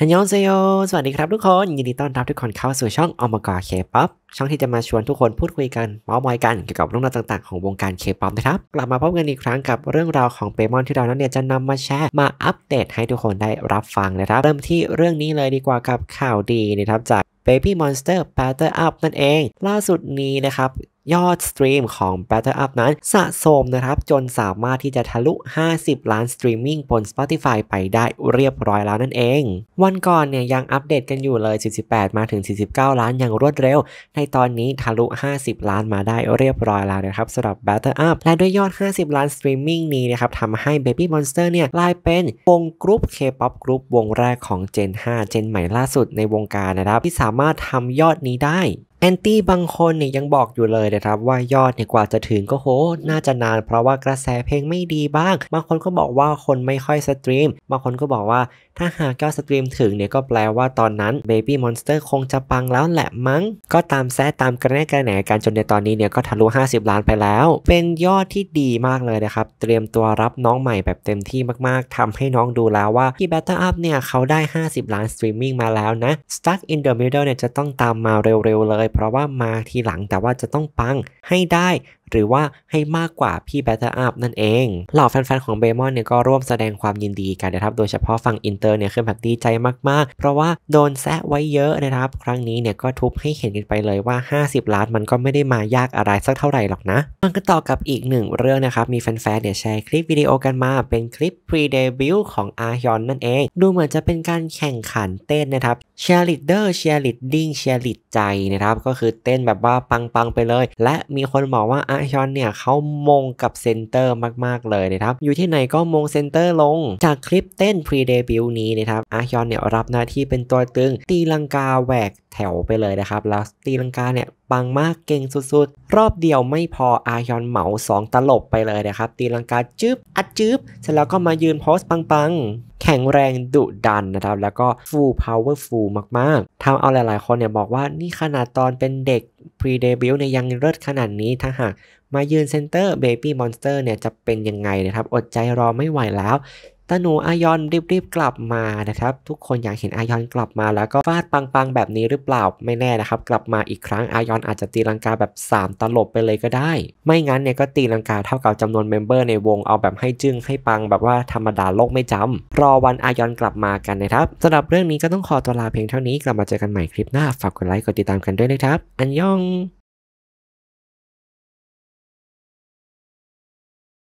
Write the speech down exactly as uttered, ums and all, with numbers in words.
ฮันยองเซโยสวัสดีครับทุกคนยินดีต้อนรับทุกคนเข้าสู่ช่องอมกอ K-พี โอ พี ช่องที่จะมาชวนทุกคนพูดคุยกันเมาท์มอยกันเกี่ยวกับเรื่องราวต่างๆของวงการ K-พี โอ พี นะครับกลับมาพบกันอีกครั้งกับเรื่องราวของ Baby Monster ที่เรานั้นเนี่ยจะนำมาแชร์มาอัปเดตให้ทุกคนได้รับฟังนะครับเริ่มที่เรื่องนี้เลยดีกว่ากับข่าวดีนะครับจาก Baby Monster Batter Up นั่นเองล่าสุดนี้นะครับยอดสตรีมของ Batter Up นั้นสะสมนะครับจนสามารถที่จะทะลุ ห้าสิบล้านสตรีมมิ่งบน Spotify ไปได้เรียบร้อยแล้วนั่นเองวันก่อนเนี่ยยังอัปเดตกันอยู่เลยสี่สิบแปดมาถึงสี่สิบเก้าล้านอย่างรวดเร็วในตอนนี้ทะลุ ห้าสิบล้านมาได้เรียบร้อยแล้วนะครับสำหรับ Batter Up และด้วยยอด ห้าสิบล้านสตรีมมิ่งนี้นะครับทำให้ Baby Monster เนี่ยกลายเป็นวงกรุ๊ป K-พี โอ พี กรุ๊ปวงแรกของ เจน ไฟว์ เจนใหม่ล่าสุดในวงการนะครับที่สามารถทำยอดนี้ได้แอนตี้บางคนเนี่ยยังบอกอยู่เลยนะครับว่ายอดเนี่ยกว่าจะถึงก็โหน่าจะนานเพราะว่ากระแสเพลงไม่ดีบ้างบางคนก็บอกว่าคนไม่ค่อยสตรีมบางคนก็บอกว่าถ้าหากยอดสตรีมถึงเนี่ยก็แปลว่าตอนนั้น Baby Monster คงจะปังแล้วแหละมั้งก็ตามแซ่ตามกระแนกกระแหนกันจนในตอนนี้เนี่ยก็ทะลุห้าสิบล้านไปแล้วเป็นยอดที่ดีมากเลยนะครับเตรียมตัวรับน้องใหม่แบบเต็มที่มากๆทำให้น้องดูแล้วว่าที่ Batter Up เนี่ยเขาได้ห้าสิบล้านสตรีมมิ่งมาแล้วนะ Stuck in the Middle เนี่ยจะต้องตามมาเร็วๆเลยเพราะว่ามาทีหลังแต่ว่าจะต้องปังให้ได้หรือว่าให้มากกว่าพี่ Batter Up นั่นเองเหล่าแฟนๆของ Baby Monster เนี่ยก็ร่วมแสดงความยินดีกันนะครับโดยเฉพาะฝั่งอินเตอร์เนี่ยคือแบบดีใจมากๆเพราะว่าโดนแซะไว้เยอะนะครับครั้งนี้เนี่ยก็ทุบให้เห็นกันไปเลยว่าห้าสิบล้านมันก็ไม่ได้มายากอะไรสักเท่าไหร่หรอกนะมันก็ต่อกับอีกหนึ่งเรื่องนะครับมีแฟนๆเนี่ยแชร์คลิปวิดีโอกันมาเป็นคลิป pre debut ของอาฮยอนนั่นเองดูเหมือนจะเป็นการแข่งขันเต้นนะครับ cheerleader cheerleading cheerlead ใจนะครับก็คือเต้นแบบว่าปังๆไปเลยและมีคนบอกว่าอาฮยอนเนี่ยเขามงกับเซนเตอร์มากๆเลยนะครับอยู่ที่ไหนก็มงเซนเตอร์ลงจากคลิปเต้น pre debut นี้นะครับอาฮยอนเนี่ยรับหน้าที่เป็นตัวตึงตีลังกาแหวกแถวไปเลยนะครับแล้วตีลังกาเนี่ยปังมากเก่งสุดๆรอบเดียวไม่พออาฮยอนเหมาสองตลบไปเลยนะครับตีลังกาจึ๊บอัดจึ๊บเสร็จแล้วก็มายืนโพสปังๆแข็งแรงดุดันนะครับแล้วก็ฟูลพาวเวอร์ฟูลมากๆทำเอาหลายๆคนเนี่ยบอกว่านี่ขนาดตอนเป็นเด็ก pre debut เนี่ยยังเลิศขนาดนี้ถ้าหากมายืนเซนเตอร์ Baby Monster เนี่ยจะเป็นยังไงนะครับอดใจรอไม่ไหวแล้วตาหนูอาฮยอนรีบๆกลับมานะครับทุกคนอยากเห็นอาฮยอนกลับมาแล้วก็ฟาดปังๆแบบนี้หรือเปล่าไม่แน่นะครับกลับมาอีกครั้งอาฮยอนอาจจะตีลังกาแบบสามตลบไปเลยก็ได้ไม่งั้นเนี่ยก็ตีลังกาเท่ากับจำนวนเมมเบอร์ในวงเอาแบบให้จึ้งให้ปังแบบว่าธรรมดาโลกไม่จำรอวันอาฮยอนกลับมากันนะครับสำหรับเรื่องนี้ก็ต้องขอตัวลาเพียงเท่านี้กลับมาเจอกันใหม่คลิปหน้าฝากกดไลค์กดติดตามกันด้วยนะครับอันยอง